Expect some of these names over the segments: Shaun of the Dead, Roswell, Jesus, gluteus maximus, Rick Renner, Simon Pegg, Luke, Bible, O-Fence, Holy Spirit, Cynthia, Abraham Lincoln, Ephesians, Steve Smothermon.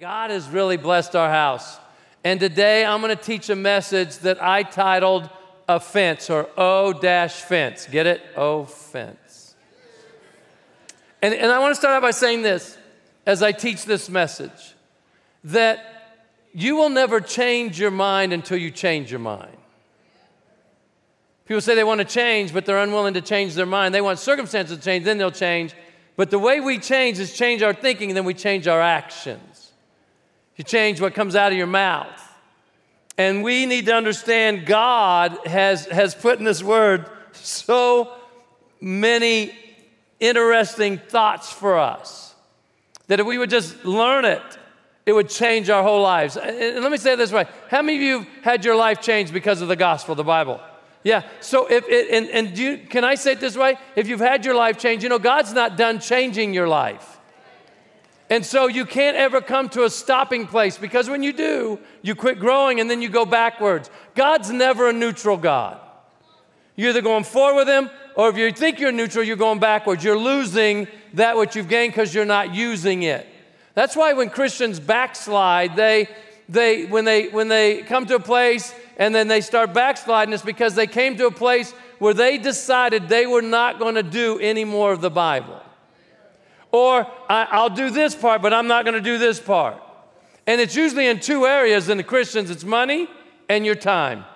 God has really blessed our house. And today I'm going to teach a message that I titled Offense, or O-Fence. Get it? Offense. And I want to start out by saying this, as I teach this message, that you will never change your mind until you change your mind. People say they want to change, but they're unwilling to change their mind. They want circumstances to change, then they'll change. But the way we change is change our thinking, and then we change our actions. You change what comes out of your mouth. And we need to understand God has put in this word so many interesting thoughts for us that if we would just learn it, it would change our whole lives. And let me say it this way. How many of you have had your life changed because of the gospel, the Bible? Yeah, so can I say it this way? If you've had your life changed, you know, God's not done changing your life. And so you can't ever come to a stopping place, because when you do, you quit growing and then you go backwards. God's never a neutral God. You're either going forward with Him, or if you think you're neutral, you're going backwards. You're losing that which you've gained because you're not using it. That's why when Christians backslide, when they come to a place and then they start backsliding, it's because they came to a place where they decided they were not going to do any more of the Bible. Or, I'll do this part, but I'm not going to do this part. And it's usually in two areas in the Christians. It's money and your time.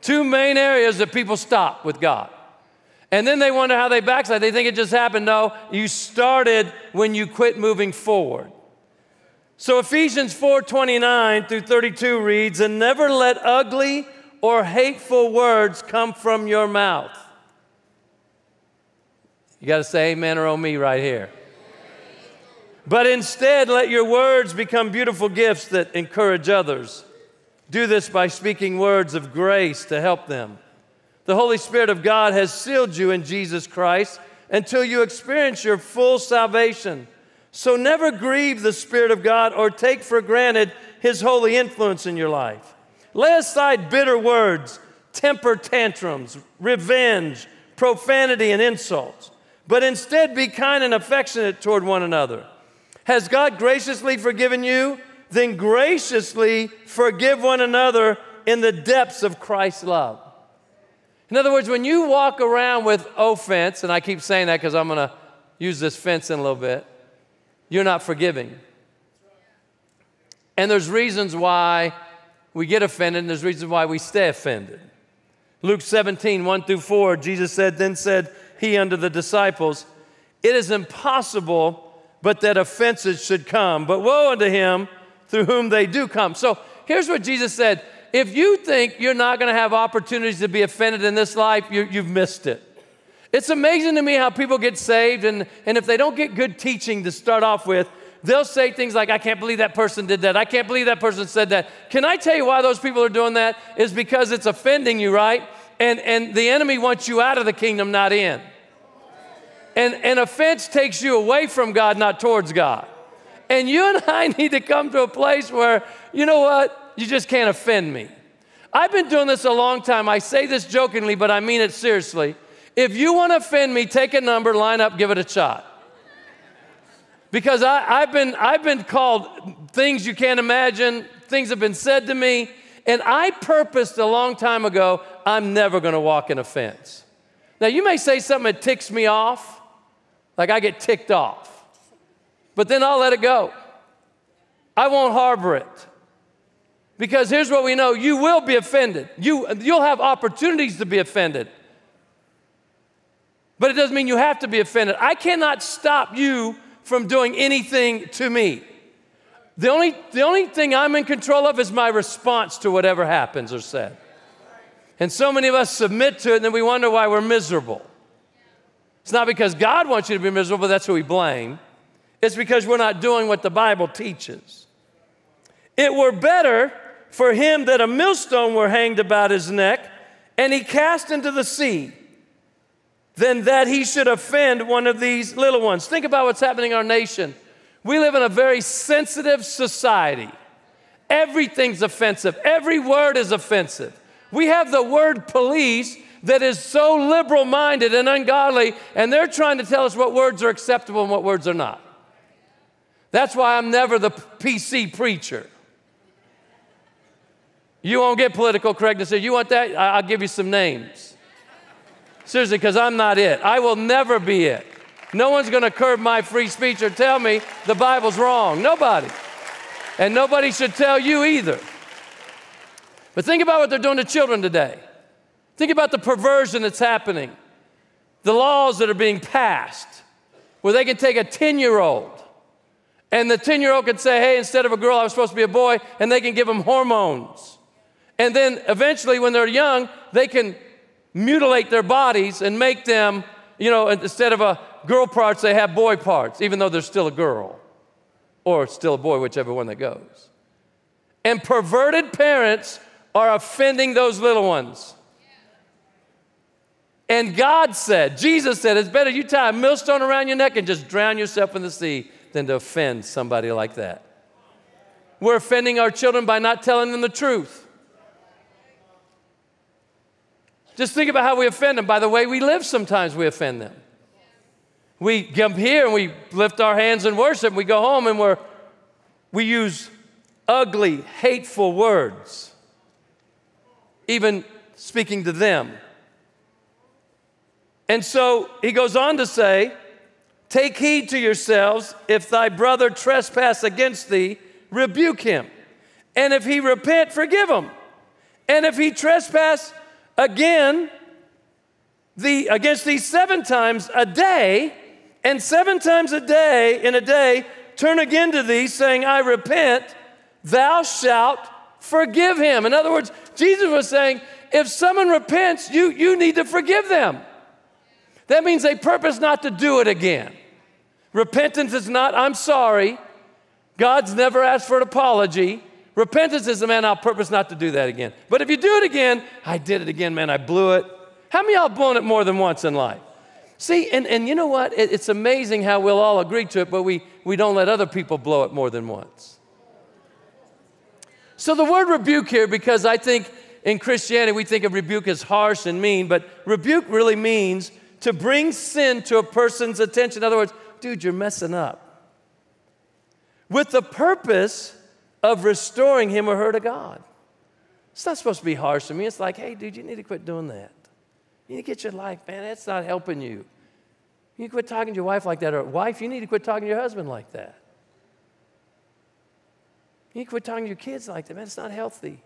Two main areas that people stop with God. And then they wonder how they backslide. They think it just happened. No, you started when you quit moving forward. So Ephesians 4:29 through 32 reads, "And never let ugly or hateful words come from your mouth." You got to say amen or oh me right here. "But instead, let your words become beautiful gifts that encourage others. Do this by speaking words of grace to help them. The Holy Spirit of God has sealed you in Jesus Christ until you experience your full salvation. So never grieve the Spirit of God or take for granted His holy influence in your life. Lay aside bitter words, temper tantrums, revenge, profanity, and insults. But instead be kind and affectionate toward one another. Has God graciously forgiven you? Then graciously forgive one another in the depths of Christ's love." In other words, when you walk around with offense, and I keep saying that because I'm going to use this fence in a little bit, you're not forgiving. And there's reasons why we get offended, and there's reasons why we stay offended. Luke 17:1-4, Jesus said, "Then said He unto the disciples, It is impossible but that offenses should come, but woe unto him through whom they do come." So here's what Jesus said. If you think you're not going to have opportunities to be offended in this life, you've missed it. It's amazing to me how people get saved, and if they don't get good teaching to start off with, they'll say things like, "I can't believe that person did that. I can't believe that person said that." Can I tell you why those people are doing that? It's because it's offending you, right? And the enemy wants you out of the kingdom, not in. And offense takes you away from God, not towards God. And you and I need to come to a place where, you know what? You just can't offend me. I've been doing this a long time. I say this jokingly, but I mean it seriously. If you want to offend me, take a number, line up, give it a shot. Because I've been called things you can't imagine, things have been said to me, and I purposed a long time ago, I'm never going to walk in offense. Now, you may say something that ticks me off, like I get ticked off, but then I'll let it go. I won't harbor it. Because here's what we know, you will be offended. You'll have opportunities to be offended. But it doesn't mean you have to be offended. I cannot stop you from doing anything to me. The only thing I'm in control of is my response to whatever happens or said. And so many of us submit to it, and then we wonder why we're miserable. It's not because God wants you to be miserable, that's who we blame. It's because we're not doing what the Bible teaches. "It were better for him that a millstone were hanged about his neck, and he cast into the sea, than that he should offend one of these little ones." Think about what's happening in our nation. We live in a very sensitive society. Everything's offensive. Every word is offensive. We have the word police that is so liberal-minded and ungodly, and they're trying to tell us what words are acceptable and what words are not. That's why I'm never the PC preacher. You won't get political correctness. You want that? I'll give you some names. Seriously, because I'm not it. I will never be it. No one's going to curb my free speech or tell me the Bible's wrong. Nobody. And nobody should tell you either. But think about what they're doing to children today. Think about the perversion that's happening. The laws that are being passed where they can take a 10-year-old and the 10-year-old can say, hey, instead of a girl, I was supposed to be a boy, and they can give them hormones. And then eventually when they're young, they can mutilate their bodies and make them, you know, instead of a girl parts, they have boy parts, even though they're still a girl or still a boy, whichever one that goes. And perverted parents are offending those little ones. And God said, Jesus said, it's better you tie a millstone around your neck and just drown yourself in the sea than to offend somebody like that. We're offending our children by not telling them the truth. Just think about how we offend them. By the way we live, sometimes we offend them. We come here and we lift our hands in worship. We go home and we use ugly, hateful words, even speaking to them. And so he goes on to say, take heed to yourselves. If thy brother trespass against thee, rebuke him. And if he repent, forgive him. And if he trespass again against thee 7 times a day, and 7 times a day in a day, turn again to thee, saying, I repent, thou shalt forgive him. In other words, Jesus was saying, if someone repents, you need to forgive them. That means they purpose not to do it again. Repentance is not, I'm sorry. God's never asked for an apology. Repentance is, man, I'll purpose not to do that again. But if you do it again, I did it again, man, I blew it. How many of y'all have blown it more than once in life? See, and you know what? It's amazing how we'll all agree to it, but we don't let other people blow it more than once. So the word rebuke here, because I think in Christianity we think of rebuke as harsh and mean, but rebuke really means to bring sin to a person's attention. In other words, dude, you're messing up. With the purpose of restoring him or her to God. It's not supposed to be harsh to me. It's like, hey, dude, you need to quit doing that. You need to get your life, man. That's not helping you. You need to quit talking to your wife like that. Or wife, you need to quit talking to your husband like that. You need to quit talking to your kids like that. Man, it's not healthy.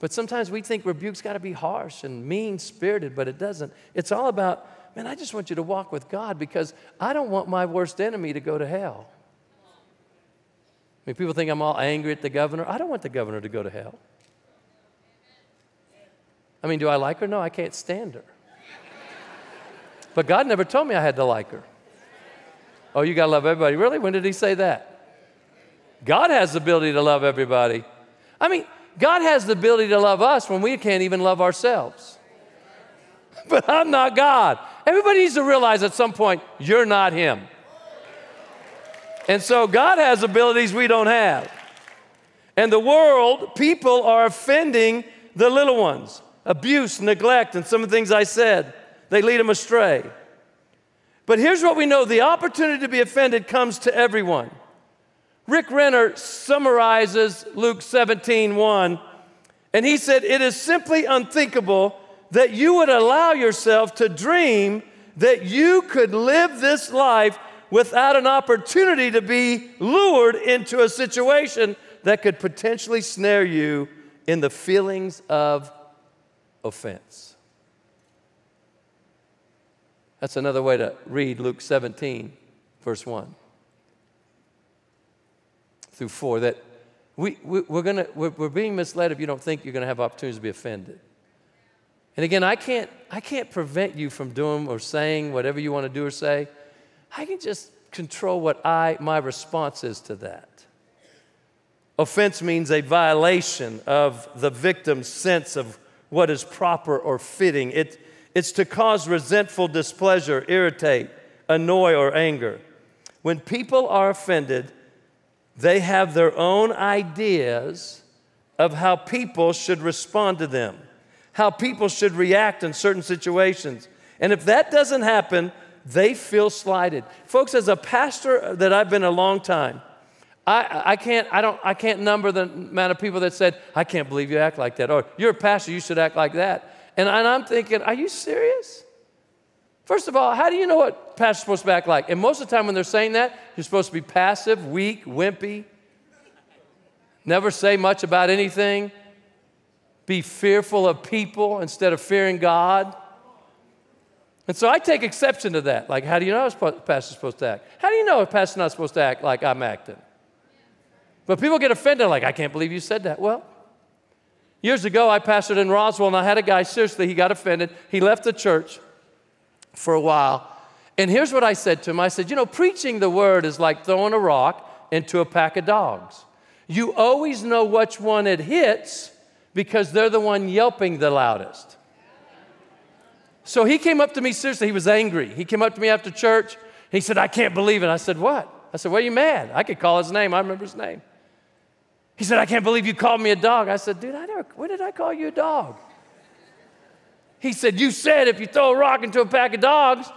But sometimes we think rebuke's got to be harsh and mean-spirited, but it doesn't. It's all about, man, I just want you to walk with God because I don't want my worst enemy to go to hell. I mean, people think I'm all angry at the governor. I don't want the governor to go to hell. I mean, do I like her? No, I can't stand her. But God never told me I had to like her. Oh, you got to love everybody. Really? When did he say that? God has the ability to love everybody. I mean, God has the ability to love us when we can't even love ourselves. But I'm not God. Everybody needs to realize at some point, you're not him. And so God has abilities we don't have. And the world, people are offending the little ones. Abuse, neglect, and some of the things I said, they lead them astray. But here's what we know. The opportunity to be offended comes to everyone. Rick Renner summarizes Luke 17:1, and he said, it is simply unthinkable that you would allow yourself to dream that you could live this life without an opportunity to be lured into a situation that could potentially snare you in the feelings of offense. That's another way to read Luke 17:1. Through 4, that we're being misled if you don't think you're going to have opportunities to be offended. And again, I can't prevent you from doing or saying whatever you want to do or say. I can just control what my response is to that. Offense means a violation of the victim's sense of what is proper or fitting. It's to cause resentful displeasure, irritate, annoy, or anger. When people are offended, they have their own ideas of how people should respond to them, how people should react in certain situations. And if that doesn't happen, they feel slighted. Folks, as a pastor that I've been a long time, I can't number the amount of people that said, I can't believe you act like that, or you're a pastor, you should act like that. And I'm thinking, are you serious? First of all, how do you know what pastor's supposed to act like? And most of the time when they're saying that, you're supposed to be passive, weak, wimpy, never say much about anything, be fearful of people instead of fearing God. And so I take exception to that. Like, how do you know a pastor's supposed to act? How do you know a pastor's not supposed to act like I'm acting? But people get offended, like, I can't believe you said that. Well, years ago, I pastored in Roswell, and I had a guy, seriously, he got offended. He left the church for a while. And here's what I said to him. I said, you know, preaching the word is like throwing a rock into a pack of dogs. You always know which one it hits because they're the one yelping the loudest. So he came up to me, seriously, he was angry. He came up to me after church. He said, I can't believe it. I said, what? I said, why are you mad? I could call his name. I remember his name. He said, I can't believe you called me a dog. I said, dude, when did I call you a dog? He said, you said if you throw a rock into a pack of dogs.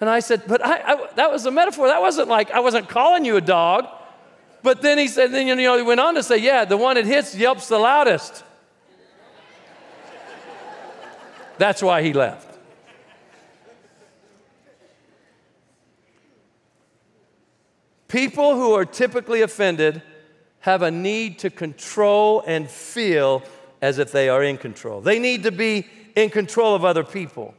And I said, but that was a metaphor. That wasn't like, I wasn't calling you a dog. But then he said, then, you know, he went on to say, yeah, the one it hits yelps the loudest. That's why he left. People who are typically offended have a need to control and feel as if they are in control. They need to be in control of other people.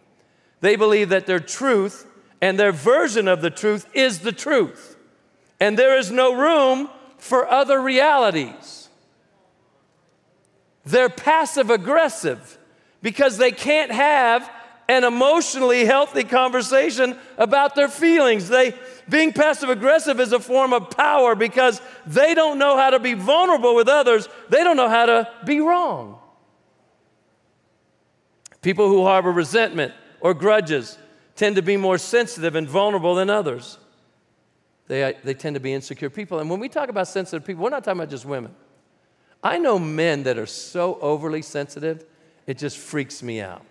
They believe that their truth and their version of the truth is the truth, and there is no room for other realities. They're passive-aggressive because they can't have an emotionally healthy conversation about their feelings. Being passive-aggressive is a form of power because they don't know how to be vulnerable with others. They don't know how to be wrong. People who harbor resentment or grudges tend to be more sensitive and vulnerable than others. They tend to be insecure people. And when we talk about sensitive people, we're not talking about just women. I know men that are so overly sensitive, it just freaks me out.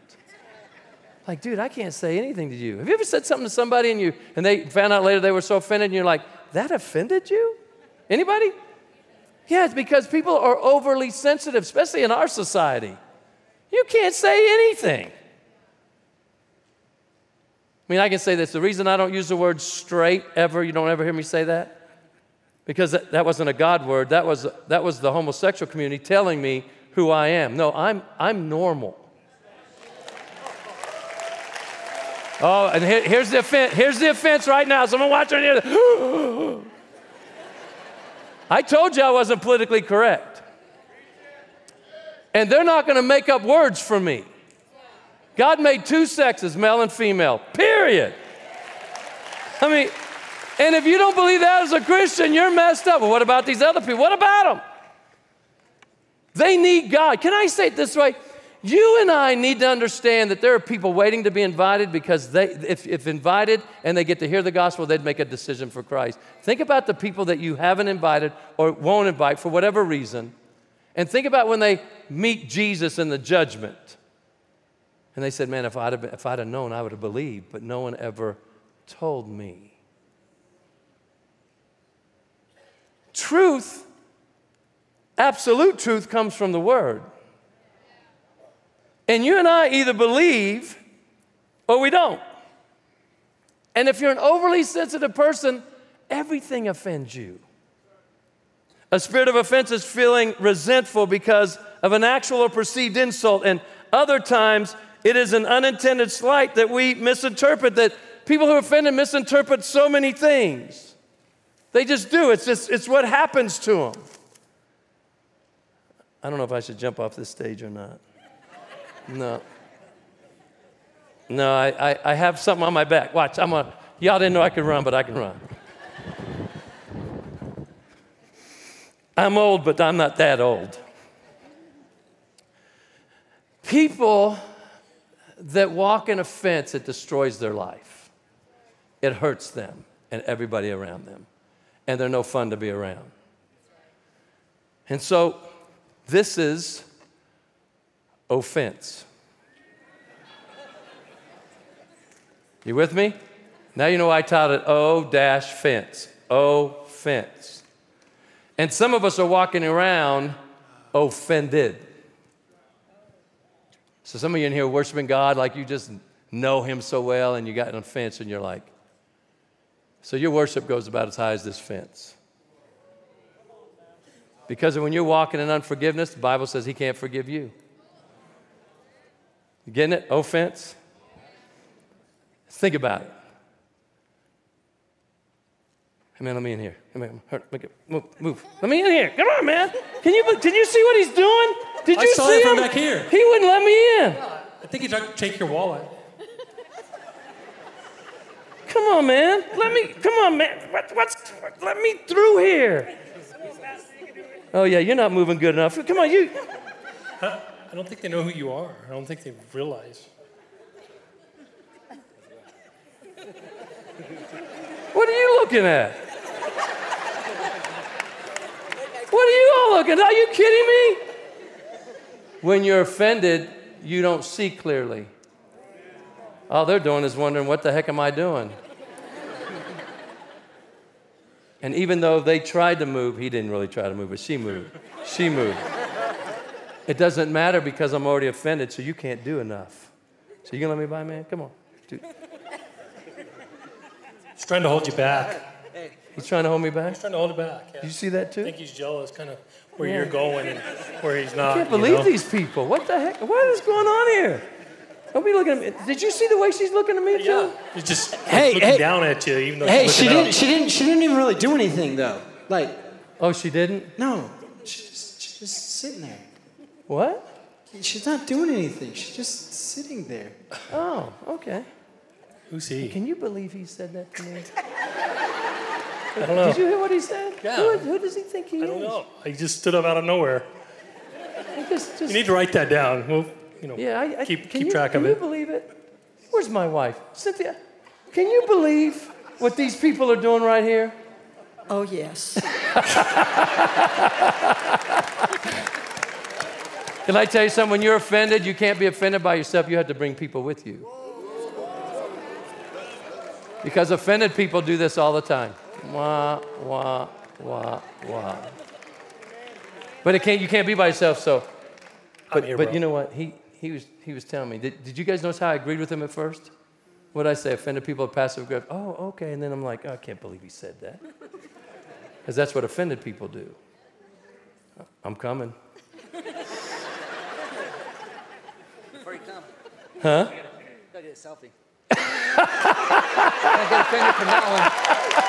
Like, dude, I can't say anything to you. Have you ever said something to somebody and they found out later they were so offended and you're like, that offended you? Anybody? Yeah, it's because people are overly sensitive, especially in our society. You can't say anything. I mean, I can say this. The reason I don't use the word straight ever, you don't ever hear me say that, because that wasn't a God word. That was the homosexual community telling me who I am. No, I'm normal. Oh, and here's the offense. Here's the offense right now. Someone watching here. I told you I wasn't politically correct. And they're not going to make up words for me. God made two sexes, male and female, period. I mean, and if you don't believe that as a Christian, you're messed up. Well, what about these other people? What about them? They need God. Can I say it this way? You and I need to understand that there are people waiting to be invited because if invited and they get to hear the gospel, they'd make a decision for Christ. Think about the people that you haven't invited or won't invite for whatever reason, and think about when they meet Jesus in the judgment. And they said, man, if I'd have known, I would have believed, but no one ever told me. Truth, absolute truth, comes from the Word. And you and I either believe or we don't. And if you're an overly sensitive person, everything offends you. A spirit of offense is feeling resentful because of an actual or perceived insult. And other times, it is an unintended slight that we misinterpret, that people who are offended misinterpret so many things. They just do. It's what happens to them. I don't know if I should jump off this stage or not. No. No, I have something on my back. Watch, y'all didn't know I could run, but I can run. I'm old, but I'm not that old. People that walk in offense, it destroys their life. It hurts them and everybody around them. And they're no fun to be around. And so this is offense. You with me? Now you know why I titled it O-Fence. O-Fence. And some of us are walking around offended. So some of you in here worshiping God like you just know him so well and you got an offense and you're like, so your worship goes about as high as this fence. Because when you're walking in unforgiveness, the Bible says he can't forgive you. You getting it? Offense? Think about it. Hey, man, let me in here. Hey, man, move. Let me in here. Come on, man. Can you see what he's doing? Did you see him? I saw him from back here. He wouldn't let me in. I think he tried to take your wallet. Come on, man. Come on, man. Let me through here. Oh, yeah, you're not moving good enough. Come on, you. I don't think they know who you are. I don't think they realize. What are you looking at? What are you all looking at? Are you kidding me? When you're offended, you don't see clearly. All they're doing is wondering, what the heck am I doing? And even though they tried to move, he didn't really try to move, but she moved. She moved. It doesn't matter because I'm already offended, so you can't do enough. So you gonna let me by, man? Come on. Dude. He's trying to hold you back. He's trying to hold me back? He's trying to hold it back, yeah. Did you see that too? I think he's jealous, kind of where you're going and where he's not. I can't believe these people. What the heck? What is going on here? Don't be looking at me. Did you see the way she's looking at me too? Yeah. It's just looking down at you, even though she didn't even really do anything though. Like, oh, she didn't? No. She's just sitting there. What? She's not doing anything. She's just sitting there. Oh, okay. Who's he? Can you believe he said that to me? I don't know. Did you hear what he said? Yeah. Who does he think he is? I don't know. He just stood up out of nowhere. You need to write that down. We'll, keep track of it. Can you believe it? Where's my wife? Cynthia, can you believe what these people are doing right here? Oh, yes. Can I tell you something? When you're offended, you can't be offended by yourself. You have to bring people with you. Because offended people do this all the time. Wah, wah, wah, wah. But you can't be by yourself, so. But you know what? He was telling me. Did you guys notice how I agreed with him at first? What did I say? Offended people are passive aggressive. Oh, okay. And then I'm like, oh, I can't believe he said that. Because that's what offended people do. I'm coming. Before you come. Huh? Go get a selfie. I get offended from that one.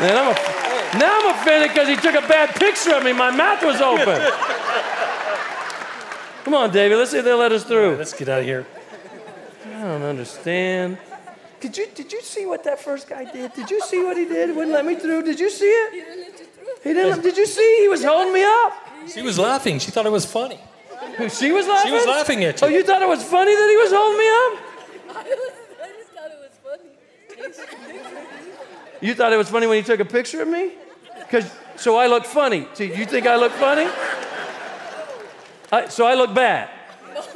Man, now I'm offended because he took a bad picture of me. My mouth was open. Come on, David. Let's see if they'll let us through. Right, let's get out of here. I don't understand. Did you see what that first guy did? Did you see what he did? Wouldn't let me through. Did you see it? He didn't let you through. Did you see? He was holding me up. She was laughing. She thought it was funny. She was laughing? She was laughing at you. Oh, you thought it was funny that he was holding me up? I just thought it was funny. You thought it was funny when he took a picture of me? So I look funny. See, you think I look funny? So I look bad.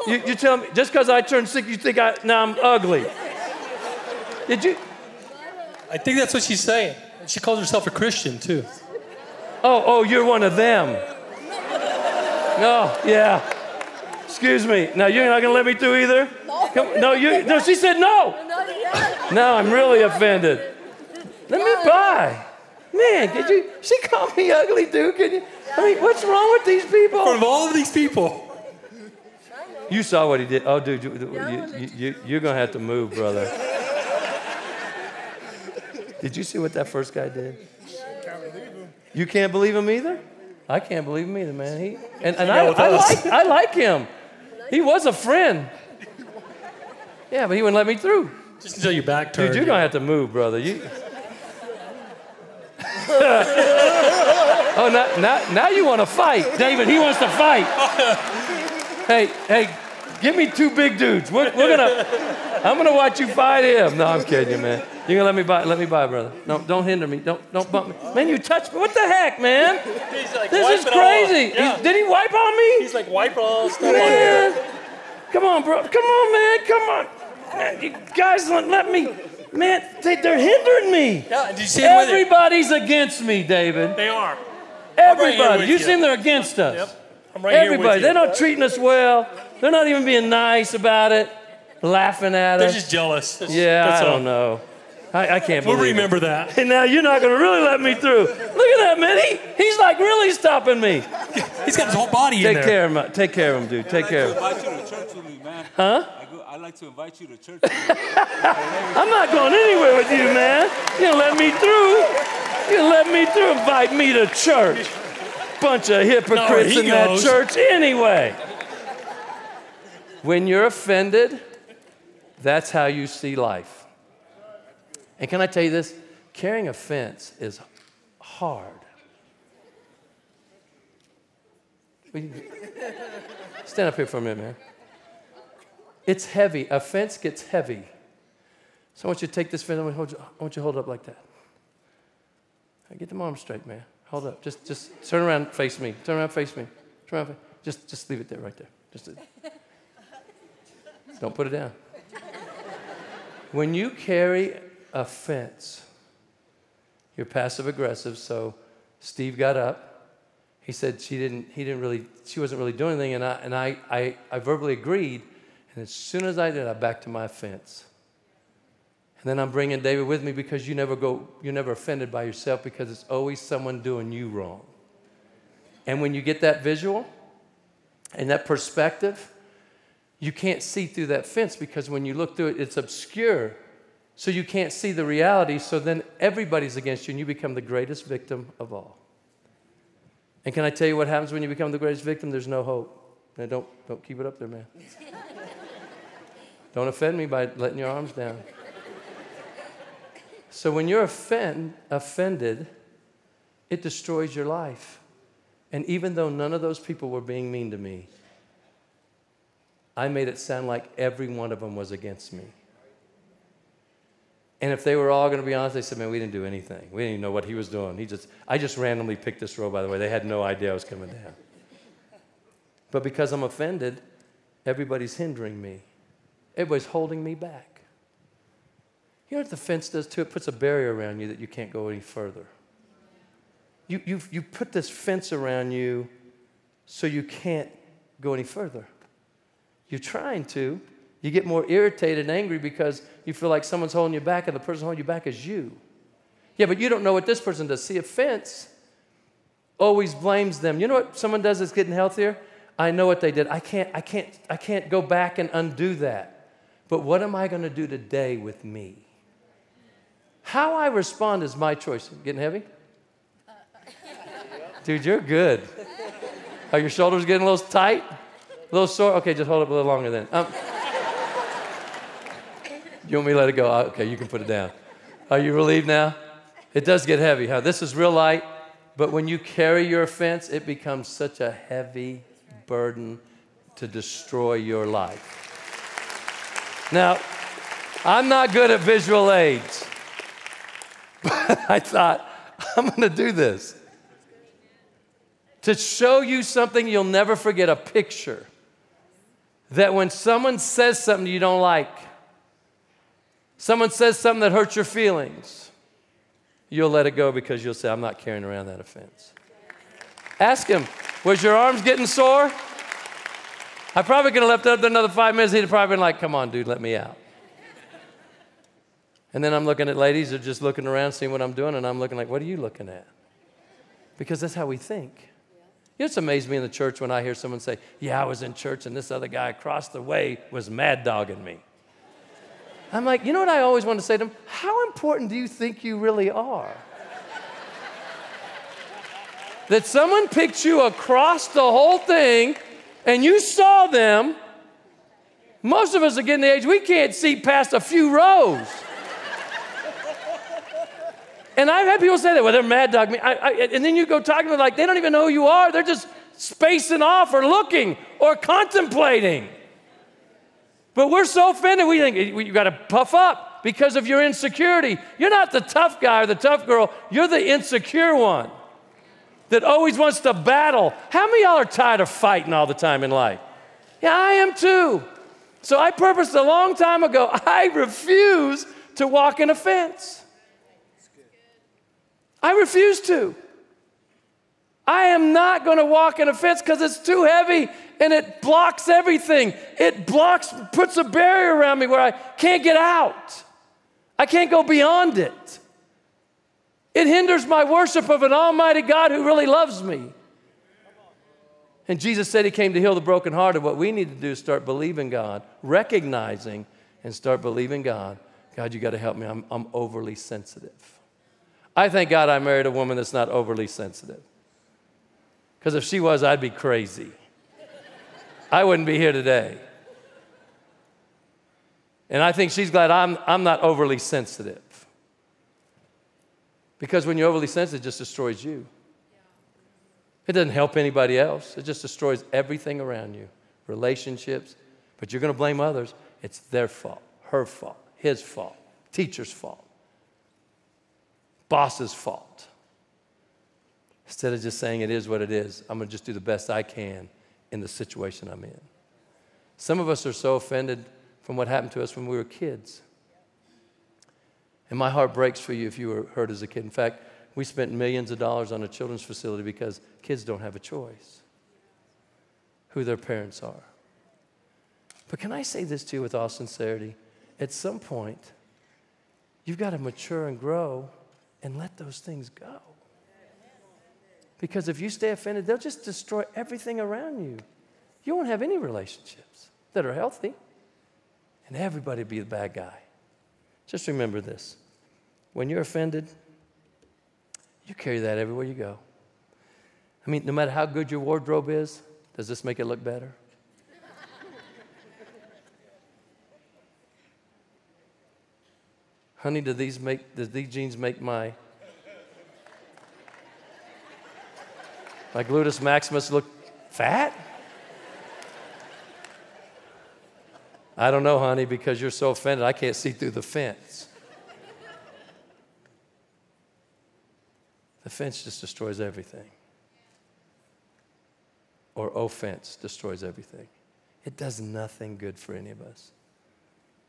No. You tell me, just because I turned sick, you think now I'm ugly. Did you? I think that's what she's saying. She calls herself a Christian, too. Oh, you're one of them. No, yeah. Excuse me. Now, you're not going to let me through either? No, she said no. No, I'm really offended. Let me by. Man, she called me ugly, dude. I mean, what's wrong with these people? In front of all of these people. You saw what he did. Oh, dude, you're going to have to move, brother. Did you see what that first guy did? You can't believe him either? I can't believe him either, man. I like him. He was a friend. Yeah, but he wouldn't let me through. Just until your back turned. Dude, you're going to have to move, brother. Oh, now you want to fight. David, he wants to fight. Hey, give me two big dudes. I'm going to watch you fight him. No, I'm kidding you, man. You're going to let me by, brother. No, don't hinder me. Don't bump me. Man, you touched me. What the heck, man? He's like, this is crazy. Yeah. Did he wipe on me? He's like, wipe all stuff on me. Come on, bro. Come on, man. Come on. You guys, let me. Man, they're hindering me. Yeah, did you see everybody's against me, David. They are. Everybody. You've seen they're against us. Yep. I'm right here with you. Everybody. They're not treating us well. They're not even being nice about it. Laughing at us. They're just jealous. I don't know. I can't believe it. We'll remember that. And now you're not going to really let me through. Look at that, man. He's like really stopping me. He's got his whole body in there. Take care of him. Take care of him, dude. Take care of him. I invite you to church with me, man. Huh? I'd like to invite you to church with me. I'm not going anywhere with you, man. You don't let me through. You let me through. Invite me to church. Bunch of hypocrites in that church anyway. When you're offended, that's how you see life. And can I tell you this? Carrying offense is hard. Stand up here for a minute, man. It's heavy. Offense gets heavy. So I want you to take this fence. I want you to hold it up like that. Get the arms straight, man. Hold up. Just turn around, face me. Turn around, face me. Turn around, face me. Just leave it there, right there. Don't put it down. When you carry offense, you're passive aggressive. So Steve got up. He said she wasn't really doing anything, and I verbally agreed. And as soon as I did, I backed to my offense. And then I'm bringing David with me because you're never offended by yourself because it's always someone doing you wrong. And when you get that visual and that perspective, you can't see through that fence because when you look through it, it's obscure. So you can't see the reality. So then everybody's against you and you become the greatest victim of all. And can I tell you what happens when you become the greatest victim? There's no hope. Now don't keep it up there, man. Don't offend me by letting your arms down. So when you're offended, it destroys your life. And even though none of those people were being mean to me, I made it sound like every one of them was against me. And if they were all going to be honest, they said, man, we didn't do anything. We didn't even know what he was doing. I just randomly picked this road, by the way. They had no idea I was coming down. But because I'm offended, everybody's hindering me. Everybody's holding me back. You know what the fence does too? It puts a barrier around you that you can't go any further. You put this fence around you so you can't go any further. You're trying to. You get more irritated and angry because you feel like someone's holding you back and the person holding you back is you. Yeah, but you don't know what this person does. See, offense always blames them. You know what someone does that's getting healthier? I know what they did. I can't go back and undo that. But what am I going to do today with me? How I respond is my choice. Getting heavy? Dude, you're good. Are your shoulders getting a little tight? A little sore? Okay, just hold it a little longer then. You want me to let it go? Okay, you can put it down. Are you relieved now? It does get heavy, huh? This is real light, but when you carry your offense, it becomes such a heavy burden to destroy your life. Now, I'm not good at visual aids, but I thought, I'm going to do this. To show you something you'll never forget, a picture, that when someone says something you don't like, someone says something that hurts your feelings, you'll let it go because you'll say, I'm not carrying around that offense. Ask him, was your arms getting sore? I probably could have left it up there another 5 minutes. He'd have probably been like, come on, dude, let me out. And then I'm looking at ladies who are just looking around, seeing what I'm doing, and I'm looking like, what are you looking at? Because that's how we think. You know, it's amazed me in the church when I hear someone say, yeah, I was in church, and this other guy across the way was mad-dogging me. I'm like, you know what I always want to say to them? How important do you think you really are? That someone picked you across the whole thing and you saw them. Most of us are getting the age we can't see past a few rows. And I've had people say that, well, they're mad dog me. And then you go talking to them like, they don't even know who you are. They're just spacing off or looking or contemplating. But we're so offended, we think you got to puff up because of your insecurity. You're not the tough guy or the tough girl. You're the insecure one that always wants to battle. How many of y'all are tired of fighting all the time in life? Yeah, I am too. So I purposed a long time ago, I refuse to walk in offense. I refuse to. I am not going to walk in offense because it's too heavy and it blocks everything. It blocks, puts a barrier around me where I can't get out. I can't go beyond it. It hinders my worship of an almighty God who really loves me. And Jesus said he came to heal the brokenhearted. What we need to do is start believing God, recognizing and start believing God. God, you got to help me. I'm overly sensitive. I thank God I married a woman that's not overly sensitive. Because if she was, I'd be crazy. I wouldn't be here today. And I think she's glad I'm not overly sensitive. Because when you're overly sensitive, it just destroys you. It doesn't help anybody else. It just destroys everything around you, relationships. But you're going to blame others. It's their fault, her fault, his fault, teacher's fault, boss's fault. Instead of just saying it is what it is, I'm going to just do the best I can in the situation I'm in. Some of us are so offended from what happened to us when we were kids. And my heart breaks for you if you were hurt as a kid. In fact, we spent millions of dollars on a children's facility because kids don't have a choice who their parents are. But can I say this to you with all sincerity? At some point, you've got to mature and grow and let those things go. Because if you stay offended, they'll just destroy everything around you. You won't have any relationships that are healthy. And everybody will be the bad guy. Just remember this. When you're offended, you carry that everywhere you go. I mean, no matter how good your wardrobe is, does this make it look better? Honey, do these jeans make my gluteus maximus look fat? I don't know, honey, because you're so offended, I can't see through the fence. The fence just destroys everything. Or offense destroys everything. It does nothing good for any of us.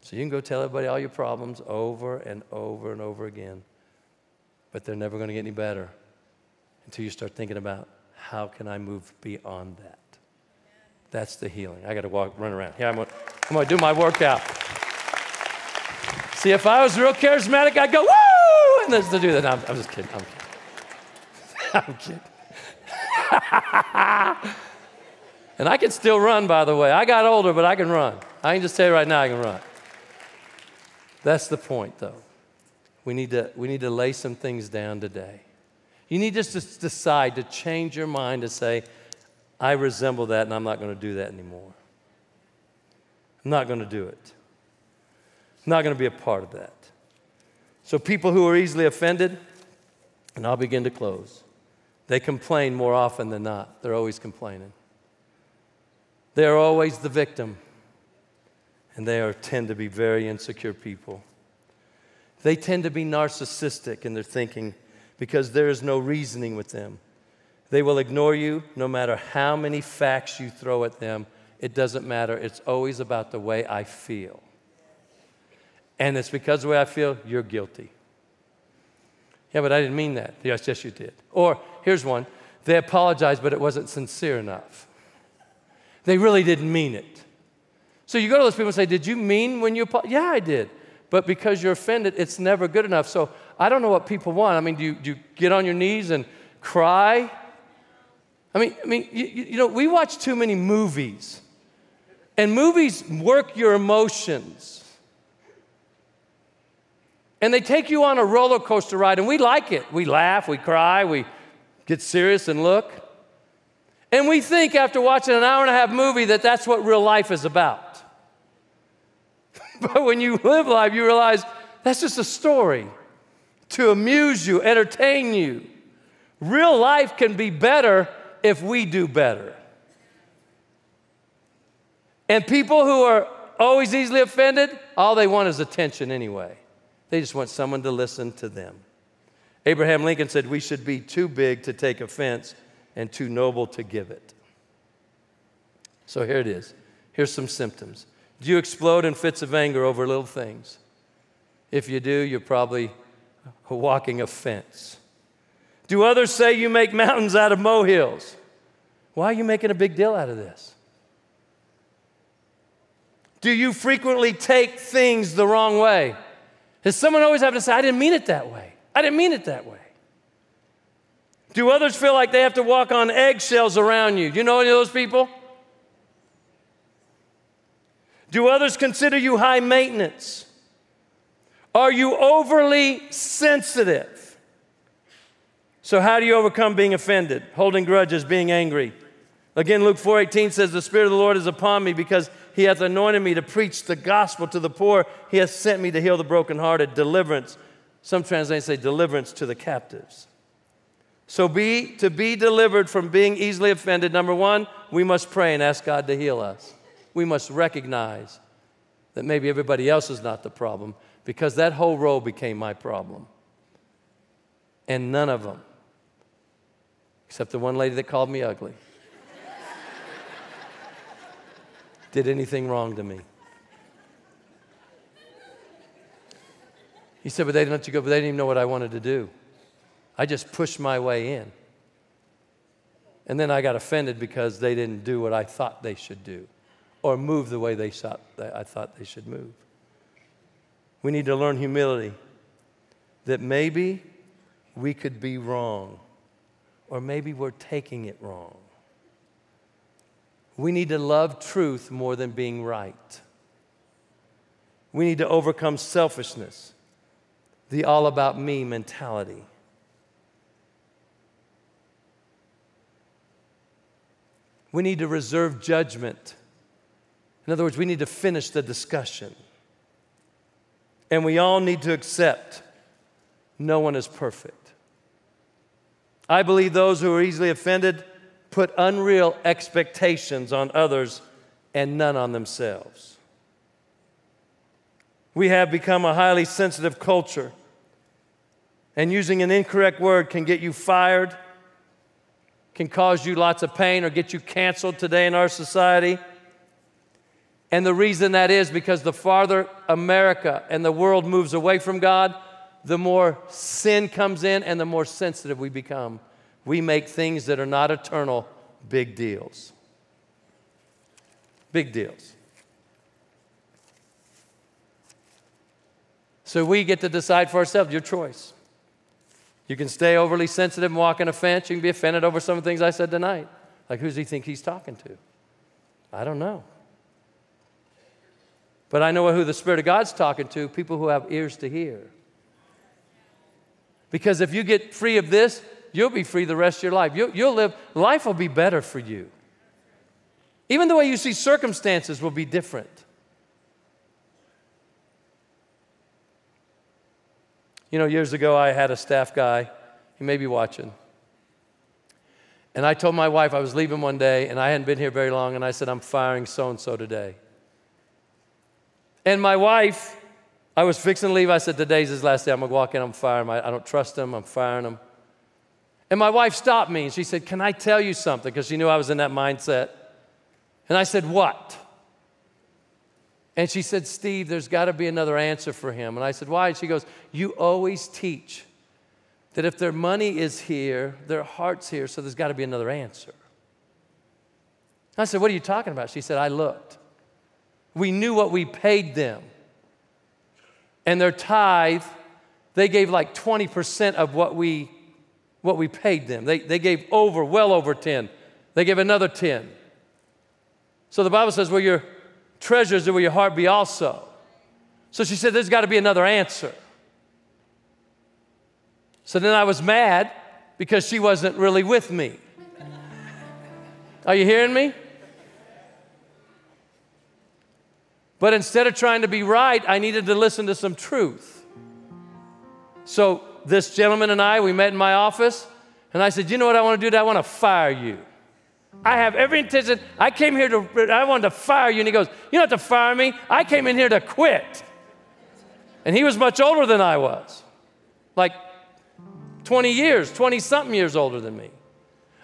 So you can go tell everybody all your problems over and over and over again, but they're never going to get any better until you start thinking about how can I move beyond that. That's the healing. I got to run around. Here, I'm going to do my workout. See, if I was real charismatic, I'd go, woo! And let's do that. No, I'm just kidding. I'm kidding. And I can still run, by the way. I got older, but I can run. I can just tell you right now I can run. That's the point, though. We need to lay some things down today. You need just to decide to change your mind to say, I resemble that, and I'm not going to do that anymore. I'm not going to do it. I'm not going to be a part of that. So people who are easily offended, and I'll begin to close, they complain more often than not. They're always complaining. They're always the victim, and they tend to be very insecure people. They tend to be narcissistic in their thinking because there is no reasoning with them. They will ignore you no matter how many facts you throw at them. It doesn't matter. It's always about the way I feel. And it's because of the way I feel, you're guilty. Yeah, but I didn't mean that. Yes, you did. Or here's one. They apologized, but it wasn't sincere enough. They really didn't mean it. So you go to those people and say, did you mean when you apologized? Yeah, I did. But because you're offended, it's never good enough. So I don't know what people want. I mean, do you get on your knees and cry? I mean, you know, we watch too many movies. And movies work your emotions. And they take you on a roller coaster ride, and we like it. We laugh, we cry, we get serious and look. And we think after watching an hour-and-a-half movie that that's what real life is about. But when you live life, you realize that's just a story to amuse you, entertain you. Real life can be better if we do better. And people who are always easily offended, all they want is attention anyway. They just want someone to listen to them. Abraham Lincoln said, we should be too big to take offense and too noble to give it. So here it is. Here's some symptoms. Do you explode in fits of anger over little things? If you do, you're probably walking a fence. Do others say you make mountains out of molehills? Why are you making a big deal out of this? Do you frequently take things the wrong way? Does someone always have to say, I didn't mean it that way. I didn't mean it that way. Do others feel like they have to walk on eggshells around you? Do you know any of those people? Do others consider you high maintenance? Are you overly sensitive? So how do you overcome being offended, holding grudges, being angry? Again, Luke 4:18 says, the Spirit of the Lord is upon me because he hath anointed me to preach the gospel to the poor. He hath sent me to heal the brokenhearted, deliverance. Some translations say deliverance to the captives. So to be delivered from being easily offended, number one, we must pray and ask God to heal us. We must recognize that maybe everybody else is not the problem, because that whole role became my problem. And none of them, except the one lady that called me ugly, did anything wrong to me. He said, but they didn't let you go, but they didn't even know what I wanted to do. I just pushed my way in. And then I got offended because they didn't do what I thought they should do, or move the way I thought they should move. We need to learn humility, that maybe we could be wrong, or maybe we're taking it wrong. We need to love truth more than being right. We need to overcome selfishness, the all about me mentality. We need to reserve judgment. In other words, we need to finish the discussion. And we all need to accept no one is perfect. I believe those who are easily offended put unreal expectations on others and none on themselves. We have become a highly sensitive culture, and using an incorrect word can get you fired, can cause you lots of pain, or get you canceled today in our society. And the reason that is because the farther America and the world moves away from God, the more sin comes in and the more sensitive we become. We make things that are not eternal big deals. Big deals. So we get to decide for ourselves, your choice. You can stay overly sensitive and walk in a fence. You can be offended over some of the things I said tonight. Like, who does he think he's talking to? I don't know. But I know who the Spirit of God's talking to, people who have ears to hear. Because if you get free of this, you'll be free the rest of your life. You'll live, life will be better for you. Even the way you see circumstances will be different. You know, years ago I had a staff guy, he may be watching, and I told my wife I was leaving one day, and I hadn't been here very long, and I said, I'm firing so-and-so today. And my wife, I was fixing to leave. I said, today's his last day. I'm going to walk in. I'm firing him. I don't trust him. I'm firing him. And my wife stopped me, and she said, can I tell you something? Because she knew I was in that mindset. And I said, what? And she said, Steve, there's got to be another answer for him. And I said, why? And she goes, you always teach that if their money is here, their heart's here, so there's got to be another answer. I said, what are you talking about? She said, I looked. We knew what we paid them. And their tithe, they gave like 20% of what we paid them. They gave over, well over 10. They gave another 10. So the Bible says, where your treasures are, will your heart be also. So she said, there's got to be another answer. So then I was mad because she wasn't really with me. Are you hearing me? But instead of trying to be right, I needed to listen to some truth. So this gentleman and I, we met in my office, and I said, you know what I want to do? I want to fire you. I have every intention. I came here I wanted to fire you. And he goes, you don't have to fire me. I came in here to quit. And he was much older than I was, like 20 years, 20-something years older than me.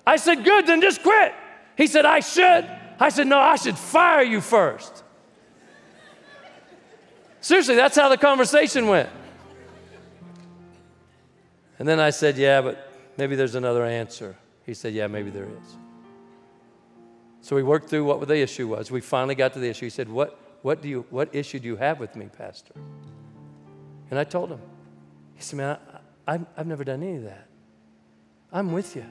I said, good, then just quit. He said, I should. I said, no, I should fire you first. Seriously, that's how the conversation went. And then I said, yeah, but maybe there's another answer. He said, yeah, maybe there is. So we worked through what the issue was. We finally got to the issue. He said, what issue do you have with me, Pastor? And I told him. He said, man, I've never done any of that. I'm with you.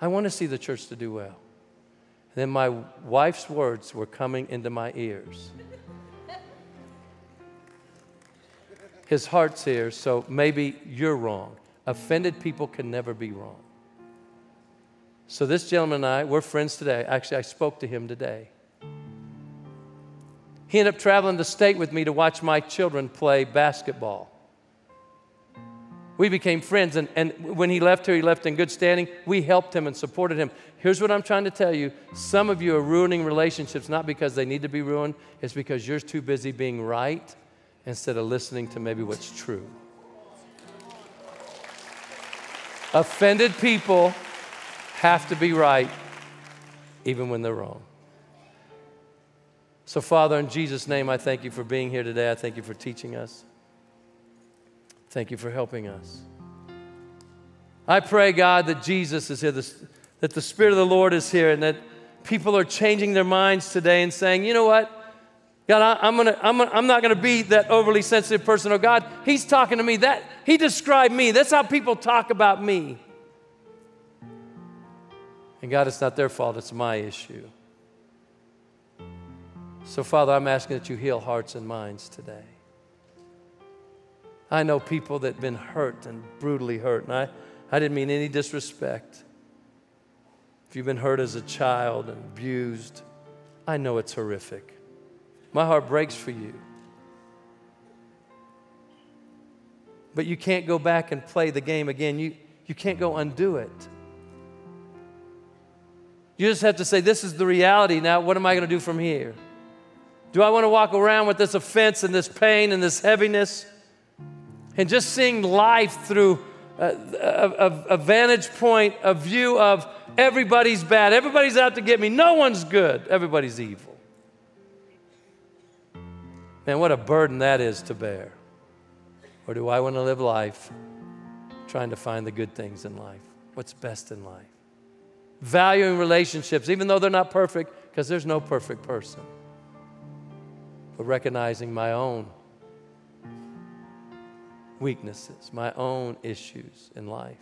I want to see the church to do well. And then my wife's words were coming into my ears. His heart's here, so maybe you're wrong. Offended people can never be wrong. So this gentleman and I, we're friends today. Actually, I spoke to him today. He ended up traveling the state with me to watch my children play basketball. We became friends, and when he left here, he left in good standing. We helped him and supported him. Here's what I'm trying to tell you. Some of you are ruining relationships not because they need to be ruined. It's because you're too busy being right instead of listening to maybe what's true. Offended people have to be right even when they're wrong. So, Father, in Jesus' name, I thank you for being here today. I thank you for teaching us. Thank you for helping us. I pray, God, that Jesus is here, that the Spirit of the Lord is here, and that people are changing their minds today and saying, you know what? God, I'm not going to be that overly sensitive person. Oh, God, he's talking to me. He described me. That's how people talk about me. And, God, it's not their fault. It's my issue. So, Father, I'm asking that you heal hearts and minds today. I know people that have been hurt and brutally hurt, and I didn't mean any disrespect. If you've been hurt as a child and abused, I know it's horrific. My heart breaks for you. But you can't go back and play the game again. You can't go undo it. You just have to say, this is the reality now. What am I going to do from here? Do I want to walk around with this offense and this pain and this heaviness? And just seeing life through a vantage point, a view of everybody's bad. Everybody's out to get me. No one's good. Everybody's evil. Man, what a burden that is to bear. Or do I want to live life trying to find the good things in life? What's best in life? Valuing relationships, even though they're not perfect, because there's no perfect person. But recognizing my own weaknesses, my own issues in life,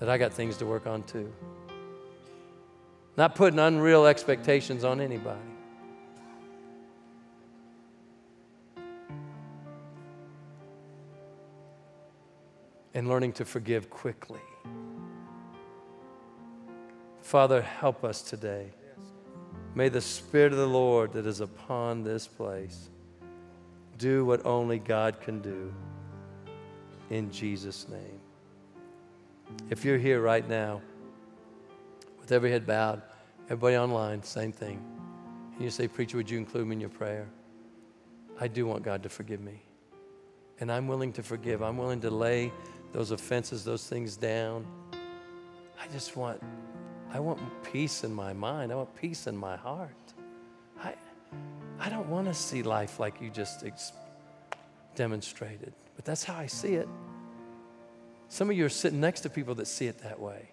that I got things to work on too. Not putting unreal expectations on anybody. And learning to forgive quickly. Father, help us today. May the Spirit of the Lord that is upon this place do what only God can do in Jesus' name. If you're here right now, with every head bowed, everybody online, same thing. And you say, preacher, would you include me in your prayer? I do want God to forgive me. And I'm willing to forgive. I'm willing to lay those offenses, those things down. I want peace in my mind. I want peace in my heart. I don't want to see life like you just demonstrated, but that's how I see it. Some of you are sitting next to people that see it that way.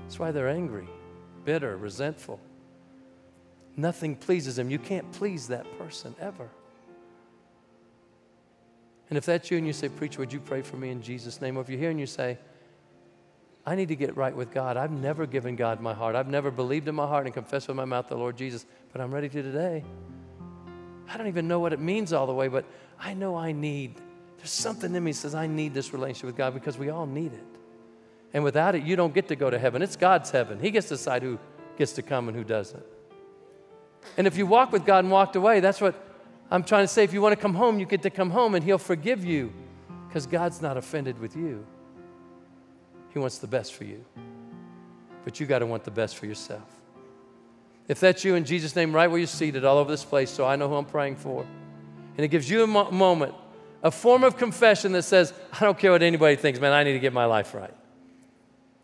That's why they're angry, bitter, resentful. Nothing pleases them. You can't please that person ever. And if that's you and you say, preacher, would you pray for me in Jesus' name? Or if you're here and you say, I need to get right with God. I've never given God my heart. I've never believed in my heart and confessed with my mouth the Lord Jesus, but I'm ready to today. I don't even know what it means all the way, but I know I need. There's something in me that says I need this relationship with God because we all need it. And without it, you don't get to go to heaven. It's God's heaven. He gets to decide who gets to come and who doesn't. And if you walk with God and walked away, that's what I'm trying to say. If you want to come home, you get to come home and He'll forgive you because God's not offended with you. He wants the best for you, but you got to want the best for yourself. If that's you, in Jesus' name, right where you're seated, all over this place, so I know who I'm praying for. And it gives you a moment, a form of confession that says, I don't care what anybody thinks, man, I need to get my life right.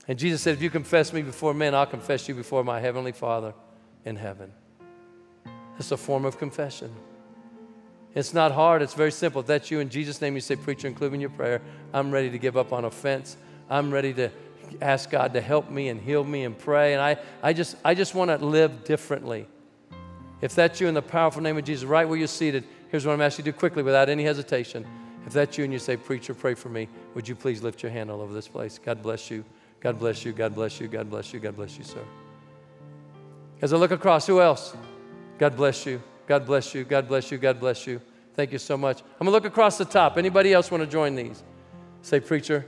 And Jesus said, if you confess me before men, I'll confess you before my Heavenly Father in heaven. It's a form of confession. It's not hard. It's very simple. If that's you, in Jesus' name, you say, preacher, include me in your prayer. I'm ready to give up on offense. I'm ready to ask God to help me and heal me and pray. And I just want to live differently. If that's you, in the powerful name of Jesus, right where you're seated, here's what I'm asking you to do quickly without any hesitation. If that's you and you say, preacher, pray for me, would you please lift your hand all over this place? God bless you. God bless you. God bless you. God bless you. God bless you, sir. As I look across, who else? God bless you. God bless you. God bless you. God bless you. Thank you so much. I'm going to look across the top. Anybody else want to join these? Say, preacher,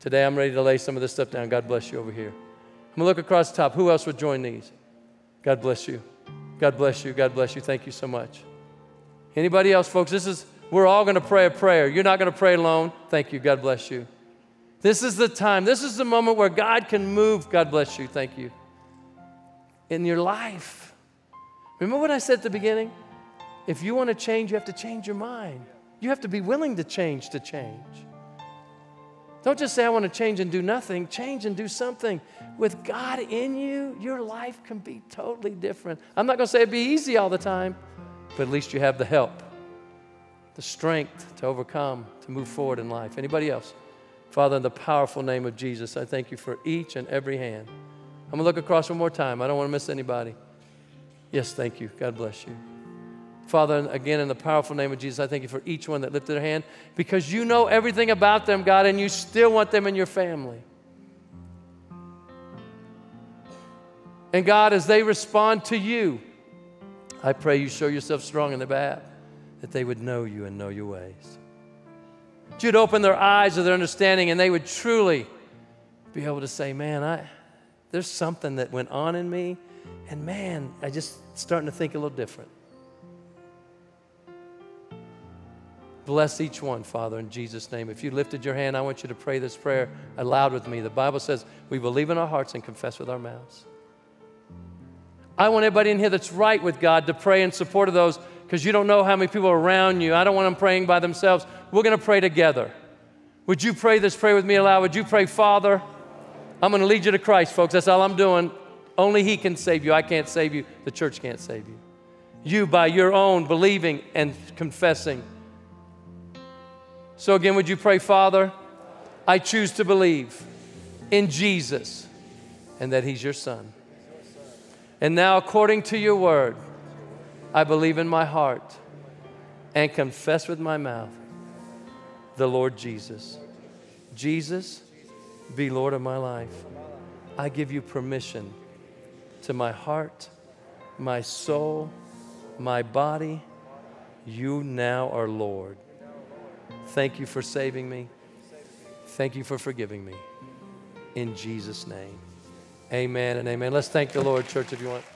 today I'm ready to lay some of this stuff down. God bless you over here. I'm going to look across the top. Who else would join these? God bless you. God bless you. God bless you. Thank you so much. Anybody else, folks? We're all going to pray a prayer. You're not going to pray alone. Thank you. God bless you. This is the time. This is the moment where God can move. God bless you. Thank you. In your life. Remember what I said at the beginning? If you want to change, you have to change your mind. You have to be willing to change to change. Don't just say, I want to change and do nothing. Change and do something. With God in you, your life can be totally different. I'm not going to say it'd be easy all the time, but at least you have the help, the strength to overcome, to move forward in life. Anybody else? Father, in the powerful name of Jesus, I thank you for each and every hand. I'm going to look across one more time. I don't want to miss anybody. Yes, thank you. God bless you. Father, again, in the powerful name of Jesus, I thank you for each one that lifted their hand, because you know everything about them, God, and you still want them in your family. And God, as they respond to you, I pray you show yourself strong in the back, that they would know you and know your ways. That you'd open their eyes to their understanding, and they would truly be able to say, man, there's something that went on in me. And man, I just starting to think a little different. Bless each one, Father, in Jesus' name. If you lifted your hand, I want you to pray this prayer aloud with me. The Bible says we believe in our hearts and confess with our mouths. I want everybody in here that's right with God to pray in support of those, because you don't know how many people are around you. I don't want them praying by themselves. We're going to pray together. Would you pray this prayer with me aloud? Would you pray, Father, I'm going to lead you to Christ, folks. That's all I'm doing. Only He can save you. I can't save you. The church can't save you. You, by your own believing and confessing. So again, would you pray, Father, I choose to believe in Jesus and that He's your Son. And now, according to your word, I believe in my heart and confess with my mouth the Lord Jesus. Jesus, be Lord of my life. I give you permission to my heart, my soul, my body. You now are Lord. Thank you for saving me. Thank you for forgiving me. In Jesus' name, amen and amen. Let's thank the Lord, church, if you want.